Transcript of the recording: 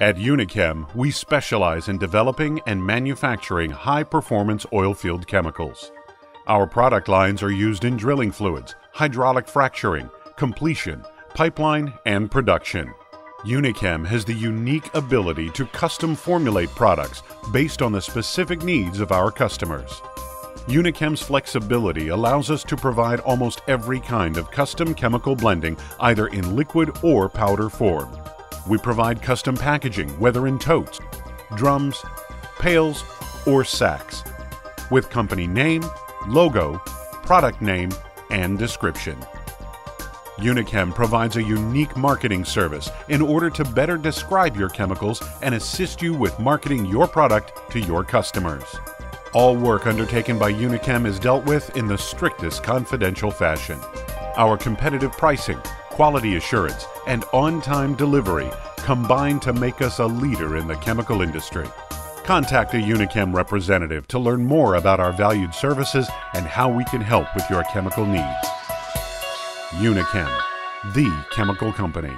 At Uniquem, we specialize in developing and manufacturing high-performance oilfield chemicals. Our product lines are used in drilling fluids, hydraulic fracturing, completion, pipeline, and production. Uniquem has the unique ability to custom formulate products based on the specific needs of our customers. Uniquem's flexibility allows us to provide almost every kind of custom chemical blending, either in liquid or powder form. We provide custom packaging, whether in totes, drums, pails, or sacks, with company name, logo, product name, and description. Uniquem provides a unique marketing service in order to better describe your chemicals and assist you with marketing your product to your customers. All work undertaken by Uniquem is dealt with in the strictest confidential fashion. Our competitive pricing, quality assurance, and on-time delivery combine to make us a leader in the chemical industry. Contact a Uniquem representative to learn more about our valued services and how we can help with your chemical needs. Uniquem, the chemical company.